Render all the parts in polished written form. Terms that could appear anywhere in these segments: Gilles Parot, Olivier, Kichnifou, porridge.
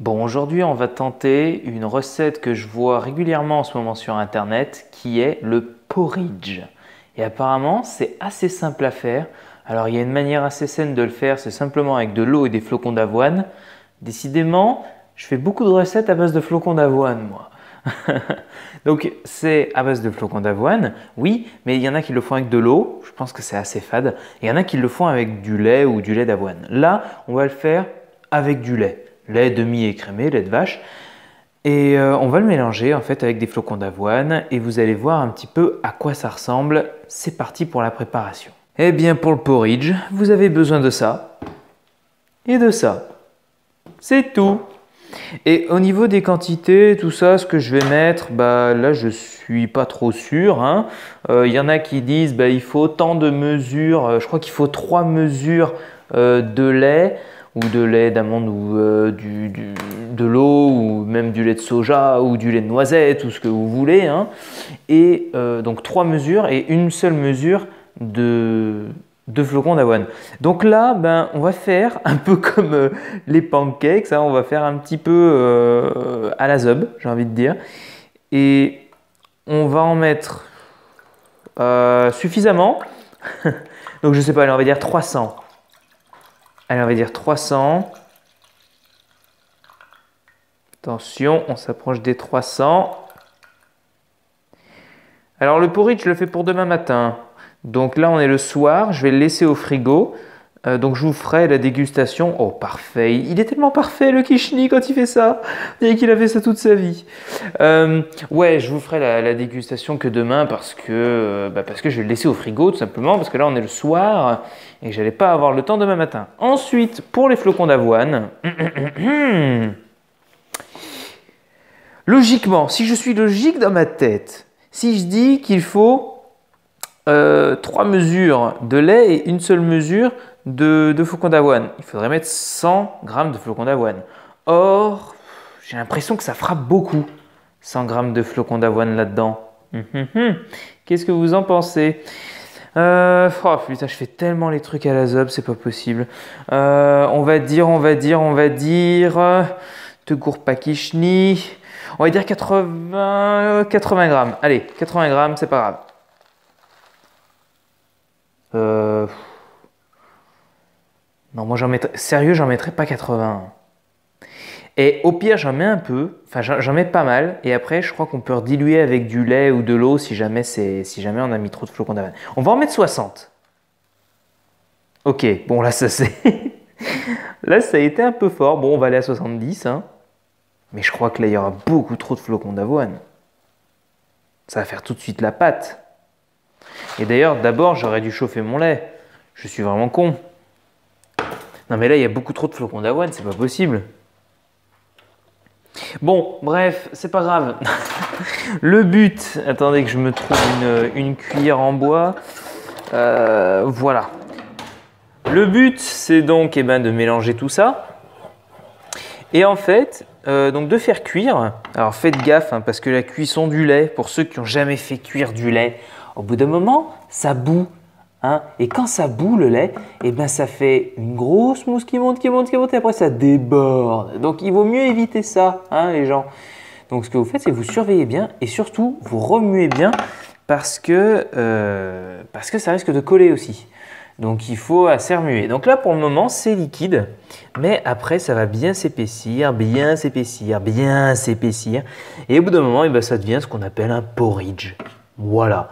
Bon, aujourd'hui on va tenter une recette que je vois régulièrement en ce moment sur internet qui est le porridge. Et apparemment c'est assez simple à faire. Alors il y a une manière assez saine de le faire, c'est simplement avec de l'eau et des flocons d'avoine. Décidément, je fais beaucoup de recettes à base de flocons d'avoine moi. Donc c'est à base de flocons d'avoine, oui, mais il y en a qui le font avec de l'eau, je pense que c'est assez fade. Il y en a qui le font avec du lait ou du lait d'avoine. Là, on va le faire avec du lait. Lait demi-écrémé, lait de vache, et on va le mélanger en fait avec des flocons d'avoine et vous allez voir un petit peu à quoi ça ressemble. C'est parti pour la préparation. Eh bien pour le porridge, vous avez besoin de ça et de ça. C'est tout. Et au niveau des quantités, tout ça, ce que je vais mettre, bah là je suis pas trop sûr, hein. Y en a qui disent bah, il faut tant de mesures, je crois qu'il faut 3 mesures de lait, ou de lait d'amande ou de l'eau ou même du lait de soja ou du lait de noisette ou ce que vous voulez, hein. Et donc 3 mesures et une seule mesure de flocons d'avoine. Donc là ben, on va faire un peu comme les pancakes, hein, on va faire un petit peu à la zob, j'ai envie de dire, et on va en mettre suffisamment. Donc je sais pas, allez, on va dire 300. Allez, on va dire 300. Attention, on s'approche des 300. Alors le porridge, je le fais pour demain matin. Donc là, on est le soir. Je vais le laisser au frigo. Donc je vous ferai la dégustation. Oh, parfait. Il est tellement parfait, le Kichni, quand il fait ça. On dirait qu'il a fait ça toute sa vie. Ouais, je vous ferai la dégustation que demain parce que je vais le laisser au frigo, tout simplement. Parce que là, on est le soir et je n'allais pas avoir le temps demain matin. Ensuite, pour les flocons d'avoine... Logiquement, si je suis logique dans ma tête, si je dis qu'il faut... 3 mesures de lait et une seule mesure de flocons d'avoine. Il faudrait mettre 100 g de flocons d'avoine. Or, j'ai l'impression que ça fera beaucoup, 100 g de flocons d'avoine là-dedans. Qu'est-ce que vous en pensez? Oh putain, je fais tellement les trucs à la zob, c'est pas possible. On va dire... Te gourre pas, Kichni. On va dire 80 grammes. Allez, 80 grammes, c'est pas grave. Non, moi j'en mettrais pas 80. Et au pire, j'en mets un peu, enfin j'en mets pas mal, et après je crois qu'on peut rediluer avec du lait ou de l'eau si jamais on a mis trop de flocons d'avoine. On va en mettre 60. Ok, bon là ça c'est... là ça a été un peu fort, bon on va aller à 70, hein. Mais je crois que là il y aura beaucoup trop de flocons d'avoine. Ça va faire tout de suite la pâte. Et d'ailleurs, d'abord, j'aurais dû chauffer mon lait. Je suis vraiment con. Non mais là, il y a beaucoup trop de flocons d'avoine, c'est pas possible. Bon, bref, c'est pas grave. Le but... Attendez que je me trouve une cuillère en bois. Voilà. Le but, c'est donc de mélanger tout ça. Et en fait, donc de faire cuire. Alors faites gaffe, hein, parce que la cuisson du lait, pour ceux qui n'ont jamais fait cuire du lait... Au bout d'un moment, ça bout, hein. Et quand ça bout le lait, eh ben, ça fait une grosse mousse qui monte, et après ça déborde. Donc il vaut mieux éviter ça, hein, les gens. Donc ce que vous faites, c'est vous surveillez bien et surtout vous remuez bien parce que ça risque de coller aussi. Donc il faut assez remuer. Donc là pour le moment c'est liquide, mais après ça va bien s'épaissir. Et au bout d'un moment, eh ben, ça devient ce qu'on appelle un porridge. Voilà,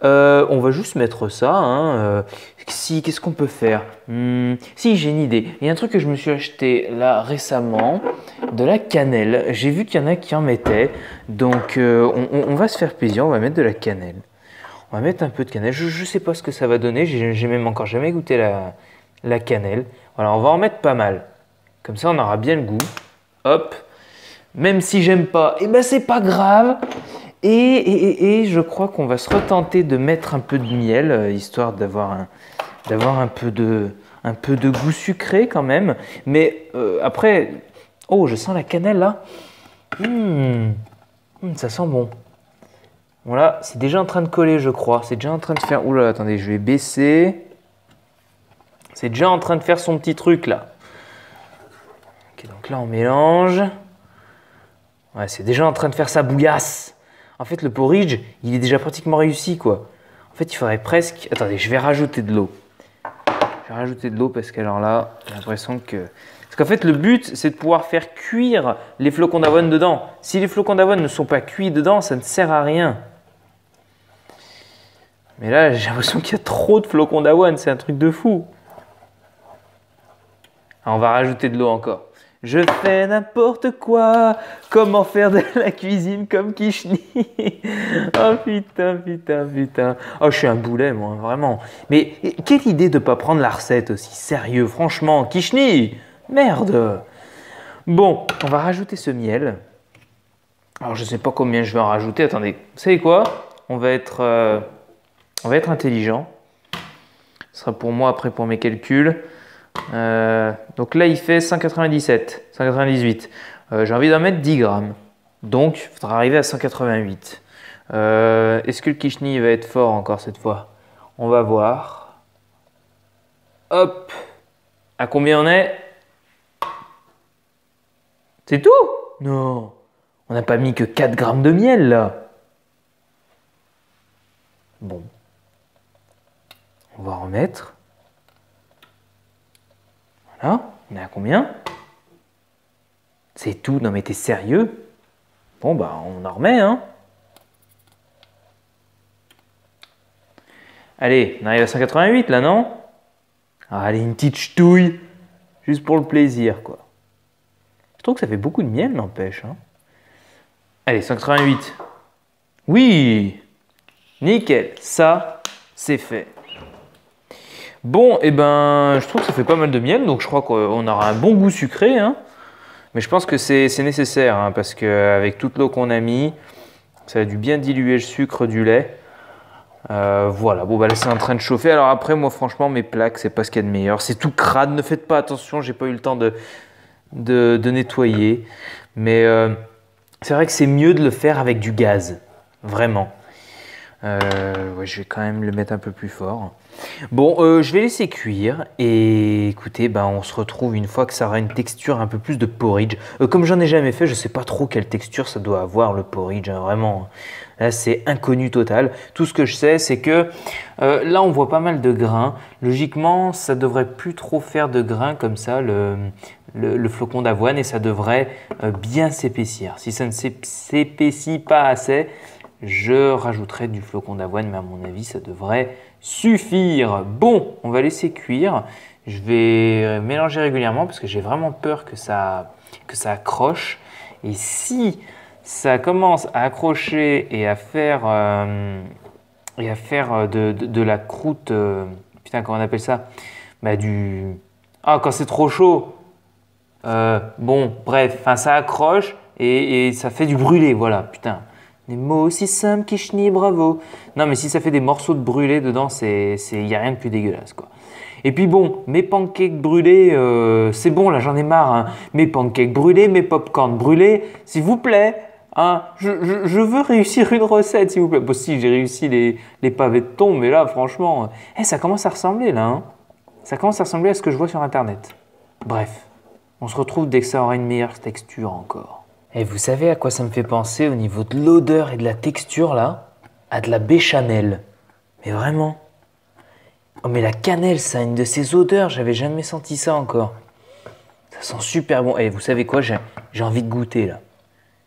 on va juste mettre ça, hein. Si, qu'est-ce qu'on peut faire? Si, j'ai une idée. Il y a un truc que je me suis acheté là récemment, de la cannelle. J'ai vu qu'il y en a qui en mettaient, donc on va se faire plaisir, on va mettre de la cannelle. On va mettre un peu de cannelle, je sais pas ce que ça va donner, j'ai même encore jamais goûté la cannelle. Voilà, on va en mettre pas mal, comme ça on aura bien le goût. Hop, même si j'aime pas, et ben c'est pas grave. Et je crois qu'on va se retenter de mettre un peu de miel, histoire d'avoir un peu de goût sucré quand même. Mais après, oh, je sens la cannelle là. Ça sent bon. Voilà, c'est déjà en train de coller, je crois. C'est déjà en train de faire... Ouh là, attendez, je vais baisser. C'est déjà en train de faire son petit truc là. Ok, donc là on mélange. Ouais, c'est déjà en train de faire sa bouillasse. En fait, le porridge, il est déjà pratiquement réussi, quoi. En fait, il faudrait presque... Attendez, je vais rajouter de l'eau. Je vais rajouter de l'eau parce que alors là, j'ai l'impression que... Parce qu'en fait, le but, c'est de pouvoir faire cuire les flocons d'avoine dedans. Si les flocons d'avoine ne sont pas cuits dedans, ça ne sert à rien. Mais là, j'ai l'impression qu'il y a trop de flocons d'avoine, c'est un truc de fou. Alors, on va rajouter de l'eau encore. Je fais n'importe quoi. Comment faire de la cuisine comme Kichni? Oh putain, putain, putain. Oh, je suis un boulet, moi, vraiment. Mais quelle idée de ne pas prendre la recette aussi sérieux, franchement, Kichni. Merde. Bon, on va rajouter ce miel. Alors, je ne sais pas combien je vais en rajouter. Attendez, vous savez quoi? On va être intelligent. Ce sera pour moi après pour mes calculs. Donc là, il fait 197, 198. J'ai envie d'en mettre 10 grammes. Donc, il faudra arriver à 188. Est-ce que le Kichni va être fort encore cette fois? On va voir. Hop. À combien on est? C'est tout? Non. On n'a pas mis que 4 grammes de miel, là. Bon. On va remettre. Voilà, on est à combien? C'est tout, non mais t'es sérieux? Bon bah on en remet, hein. Allez, on arrive à 188 là, non? Allez, une petite ch'touille, juste pour le plaisir, quoi. Je trouve que ça fait beaucoup de miel, n'empêche, hein. Allez, 188. Oui! Nickel, ça, c'est fait. Bon, eh ben, je trouve que ça fait pas mal de miel, donc je crois qu'on aura un bon goût sucré, hein. Mais je pense que c'est nécessaire, hein, parce qu'avec toute l'eau qu'on a mis, ça a dû bien diluer le sucre du lait. Voilà, bon, bah là, c'est en train de chauffer. Alors après, moi, franchement, mes plaques, c'est pas ce qu'il y a de meilleur. C'est tout crade, ne faites pas attention, j'ai pas eu le temps de nettoyer. Mais c'est vrai que c'est mieux de le faire avec du gaz, vraiment. Ouais, je vais quand même le mettre un peu plus fort. Bon, je vais laisser cuire et écoutez, ben, on se retrouve une fois que ça aura une texture un peu plus de porridge. Comme j'en ai jamais fait, je sais pas trop quelle texture ça doit avoir le porridge, hein, vraiment. Là, c'est inconnu total. Tout ce que je sais, c'est que là, on voit pas mal de grains. Logiquement, ça devrait plus trop faire de grains comme ça, le flocon d'avoine, et ça devrait bien s'épaissir. Si ça ne s'épaissit pas assez, je rajouterai du flocon d'avoine, mais à mon avis, ça devrait suffire. Bon, on va laisser cuire. Je vais mélanger régulièrement parce que j'ai vraiment peur que ça accroche. Et si ça commence à accrocher et à faire, de la croûte... putain, comment on appelle ça? Bah du... Ah, quand c'est trop chaud. Bon, bref, ça accroche et ça fait du brûlé, voilà, putain. Des mots aussi simples, Kichni, bravo. Non, mais si ça fait des morceaux de brûlé dedans, il n'y a rien de plus dégueulasse, quoi. Et puis bon, mes pancakes brûlés, c'est bon, là, j'en ai marre. Hein. Mes pancakes brûlés, mes pop-corn brûlés, s'il vous plaît. Hein, je veux réussir une recette, s'il vous plaît. Bon, si, j'ai réussi les pavés de thon, mais là, franchement, ça commence à ressembler, là. Hein. Ça commence à ressembler à ce que je vois sur Internet. Bref, on se retrouve dès que ça aura une meilleure texture encore. Et vous savez à quoi ça me fait penser au niveau de l'odeur et de la texture là? À de la béchamel. Mais vraiment. Oh mais la cannelle, ça a une de ces odeurs, j'avais jamais senti ça encore. Ça sent super bon. Et vous savez quoi? J'ai envie de goûter là.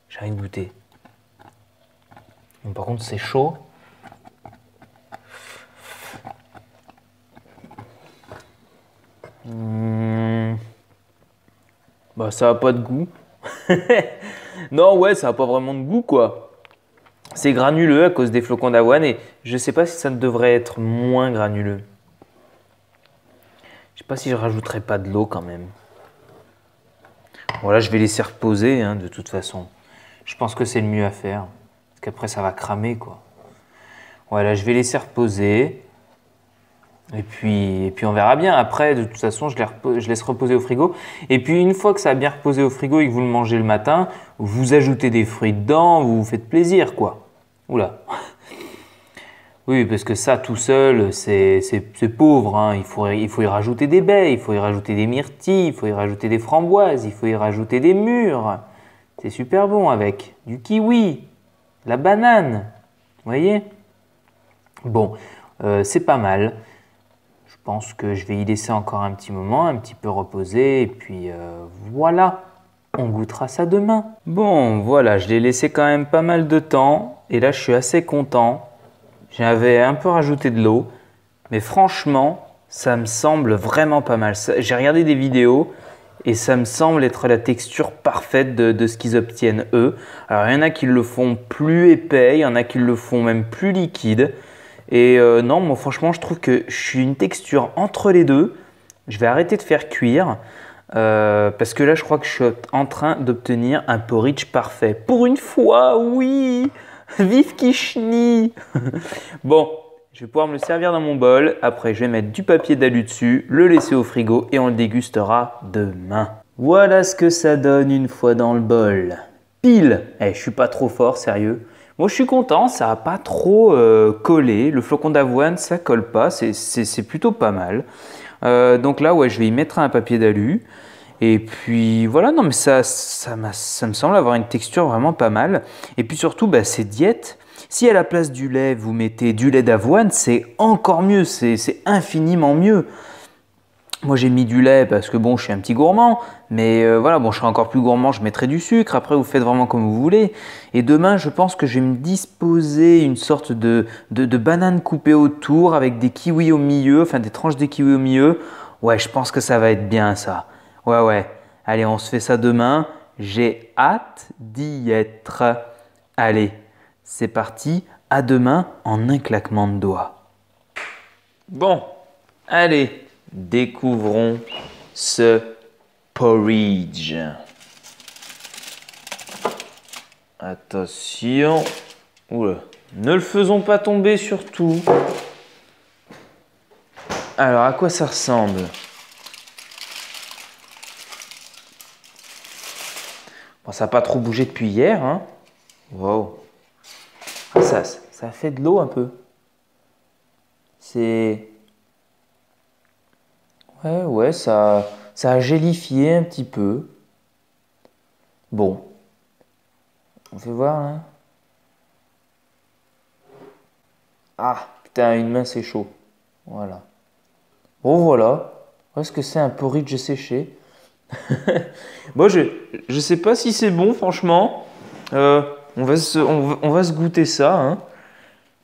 J'ai envie de goûter. Bon, par contre c'est chaud. Bah ça n'a pas de goût. Non, ouais, ça n'a pas vraiment de goût, quoi. C'est granuleux à cause des flocons d'avoine et je sais pas si ça ne devrait être moins granuleux. Je sais pas si je rajouterais pas de l'eau quand même. Voilà, je vais laisser reposer, hein, de toute façon. Je pense que c'est le mieux à faire. Parce qu'après, ça va cramer, quoi. Voilà, je vais laisser reposer. Et puis on verra bien. Après, de toute façon, je laisse reposer au frigo. Et puis, une fois que ça a bien reposé au frigo et que vous le mangez le matin, vous ajoutez des fruits dedans, vous vous faites plaisir, quoi. Oula. Oui, parce que ça, tout seul, c'est pauvre, hein. Il faut y rajouter des baies, il faut y rajouter des myrtilles, il faut y rajouter des framboises, il faut y rajouter des mûres. C'est super bon avec du kiwi, la banane, vous voyez? Bon, c'est pas mal. Je pense que je vais y laisser encore un petit moment, un petit peu reposer, et puis voilà, on goûtera ça demain. Bon, voilà, je l'ai laissé quand même pas mal de temps, et là je suis assez content. J'avais un peu rajouté de l'eau, mais franchement, ça me semble vraiment pas mal. J'ai regardé des vidéos et ça me semble être la texture parfaite de ce qu'ils obtiennent eux. Alors, il y en a qui le font plus épais, il y en a qui le font même plus liquide. Et non, moi franchement, je trouve que je suis une texture entre les deux. Je vais arrêter de faire cuire parce que là, je crois que je suis en train d'obtenir un porridge parfait. Pour une fois, oui! Vive Kichnifou. Bon, je vais pouvoir me le servir dans mon bol. Après, je vais mettre du papier d'alu dessus, le laisser au frigo et on le dégustera demain. Voilà ce que ça donne une fois dans le bol. Pile. Eh, je suis pas trop fort, sérieux. Moi, je suis content, ça n'a pas trop collé. Le flocon d'avoine, ça colle pas, c'est plutôt pas mal. Donc là, ouais, je vais y mettre un papier d'alu. Et puis voilà, non mais ça me semble avoir une texture vraiment pas mal. Et puis surtout, bah, c'est diète. Si à la place du lait, vous mettez du lait d'avoine, c'est encore mieux, c'est infiniment mieux. Moi, j'ai mis du lait parce que bon, je suis un petit gourmand, mais voilà, bon, je serais encore plus gourmand, je mettrais du sucre. Après, vous faites vraiment comme vous voulez. Et demain, je pense que je vais me disposer une sorte de banane coupée autour avec des kiwis au milieu, enfin des tranches de kiwis au milieu. Ouais, je pense que ça va être bien ça. Ouais. Allez, on se fait ça demain. J'ai hâte d'y être. Allez, c'est parti. À demain en un claquement de doigts. Bon, allez, découvrons ce porridge. Attention. Oula. Ne le faisons pas tomber surtout. Alors, à quoi ça ressemble ? Bon, ça n'a pas trop bougé depuis hier, hein. Wow. Ça fait de l'eau un peu. C'est... Ouais, ça a gélifié un petit peu. Bon. On fait voir, là. Ah, putain, une main, c'est chaud. Voilà. Bon, voilà. Est-ce que c'est un porridge séché? Bon, je sais pas si c'est bon, franchement. On va se goûter ça, hein.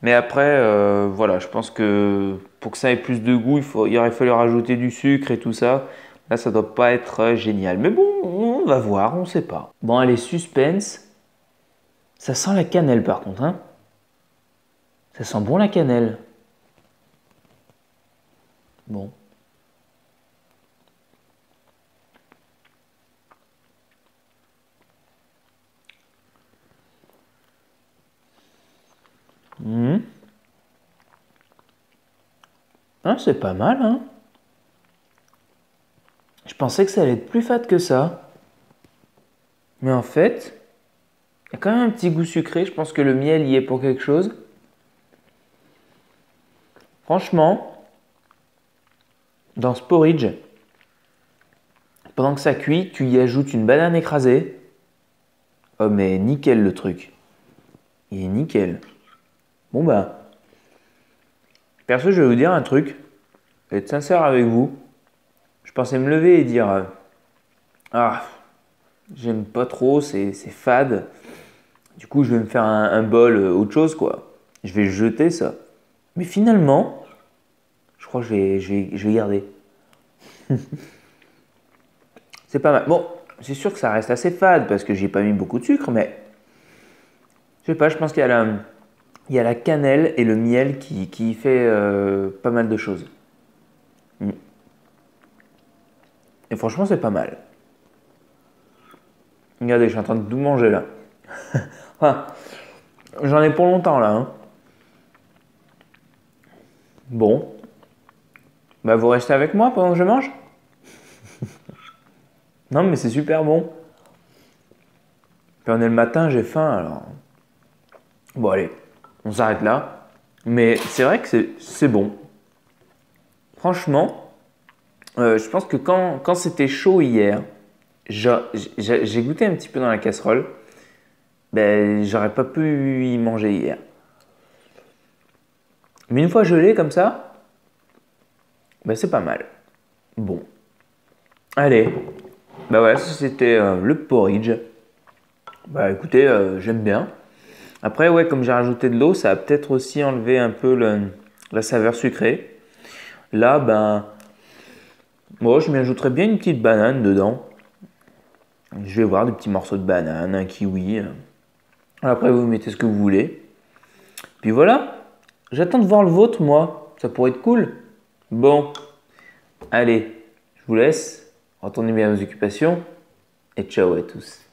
Mais après, voilà, je pense que pour que ça ait plus de goût, il aurait fallu rajouter du sucre et tout ça. Là, ça doit pas être génial. Mais bon, on va voir, on sait pas. Bon, allez, suspense. Ça sent la cannelle, par contre, hein. Ça sent bon, la cannelle. Bon. Mmh. Ah, c'est pas mal, hein. Je pensais que ça allait être plus fat que ça. Mais en fait, il y a quand même un petit goût sucré. Je pense que le miel y est pour quelque chose. Franchement, dans ce porridge, pendant que ça cuit, tu y ajoutes une banane écrasée. Oh, mais nickel le truc. Il est nickel. Bon bah, perso, je vais vous dire un truc, je vais être sincère avec vous, je pensais me lever et dire ah, j'aime pas trop, c'est fade, du coup je vais me faire un bol autre chose quoi, je vais jeter ça. Mais finalement, je crois que je vais garder. C'est pas mal. Bon, c'est sûr que ça reste assez fade parce que j'ai pas mis beaucoup de sucre, mais je sais pas, je pense qu'il y a la... Il y a la cannelle et le miel qui fait pas mal de choses. Et franchement, c'est pas mal. Regardez, je suis en train de tout manger là. Ah, j'en ai pour longtemps là. Hein. Bon. Bah, vous restez avec moi pendant que je mange. Non, mais c'est super bon. Puis on est le matin, j'ai faim alors. Bon, allez. On s'arrête là. Mais c'est vrai que c'est bon. Franchement, je pense que quand c'était chaud hier, j'ai goûté un petit peu dans la casserole. Ben, j'aurais pas pu y manger hier. Mais une fois gelé comme ça, ben c'est pas mal. Bon. Allez. Ben voilà, ça c'était le porridge. Bah ben, écoutez, j'aime bien. Après, ouais, comme j'ai rajouté de l'eau, ça a peut-être aussi enlevé un peu la saveur sucrée. Là, ben, moi, je m'y ajouterais bien une petite banane dedans. Je vais voir des petits morceaux de banane, un kiwi. Après, vous mettez ce que vous voulez. Puis voilà. J'attends de voir le vôtre, moi. Ça pourrait être cool. Bon. Allez, je vous laisse. Retournez bien à vos occupations. Et ciao à tous.